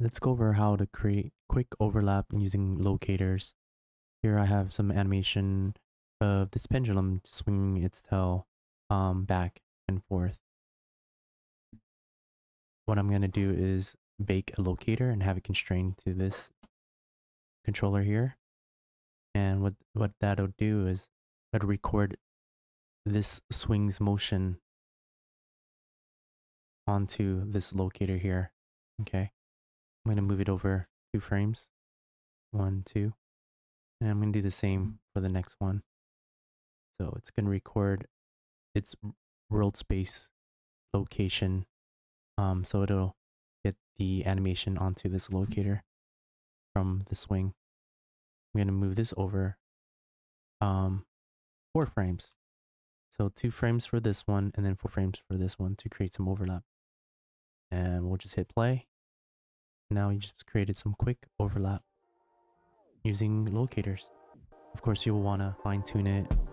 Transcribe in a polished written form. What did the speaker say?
Let's go over how to create quick overlap using locators. Here I have some animation of this pendulum swinging its tail back and forth. What I'm going to do is bake a locator and have it constrained to this controller here. And what that'll do is that'll record this swing's motion onto this locator here. Okay. I'm going to move it over 2 frames. 1, 2. And I'm going to do the same for the next one. So it's going to record its world space location. So it'll get the animation onto this locator from the swing. I'm going to move this over 4 frames. So 2 frames for this one and then 4 frames for this one to create some overlap. And we'll just hit play. Now you just created some quick overlap using locators. Of course, you'll want to fine tune it.